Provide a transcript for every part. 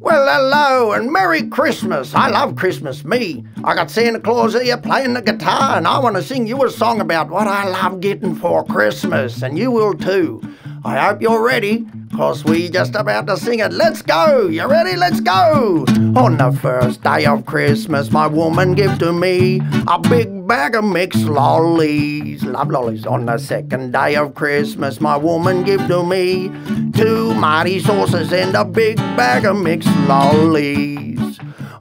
Well, hello and Merry Christmas. I love Christmas, me. I got Santa Claus here playing the guitar, and I want to sing you a song about what I love getting for Christmas, and you will too. I hope you're ready, cause we just about to sing it. Let's go! You ready? Let's go! On the first day of Christmas, my woman gave to me a big bag of mixed lollies. Love lollies. On the second day of Christmas, my woman gave to me 2 mighty saucers and a big bag of mixed lollies.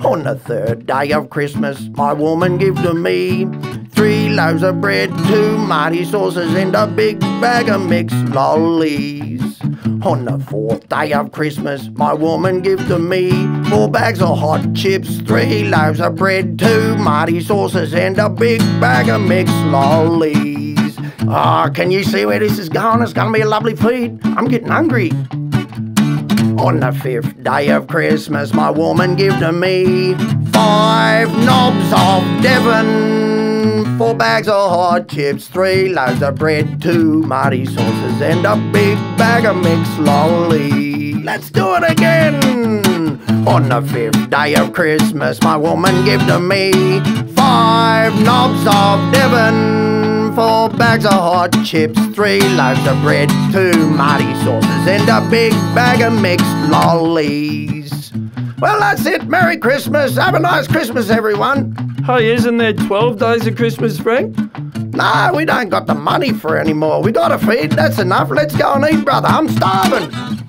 On the third day of Christmas, my woman gave to me 3 loaves of bread, 2 mighty saucers, and a big bag of mixed lollies. On the fourth day of Christmas, my woman gave to me 4 bags of hot chips, 3 loaves of bread, 2 mighty saucers, and a big bag of mixed lollies. Ah, can you see where this is going? It's gonna be a lovely feed. I'm getting hungry. On the fifth day of Christmas, my woman gave to me 5 knobs of Devon, 4 bags of hot chips, 3 loaves of bread, 2 mighty saucers, and a big bag of mixed lollies. Let's do it again! On the fifth day of Christmas, my woman gave to me 5 knobs of Devon, 4 bags of hot chips, 3 loaves of bread, 2 mighty saucers, and a big bag of mixed lollies. Well, that's it. Merry Christmas. Have a nice Christmas, everyone. Hey, isn't there 12 days of Christmas, Frank? No, we don't got the money for it anymore. We gotta feed, that's enough. Let's go and eat, brother. I'm starving.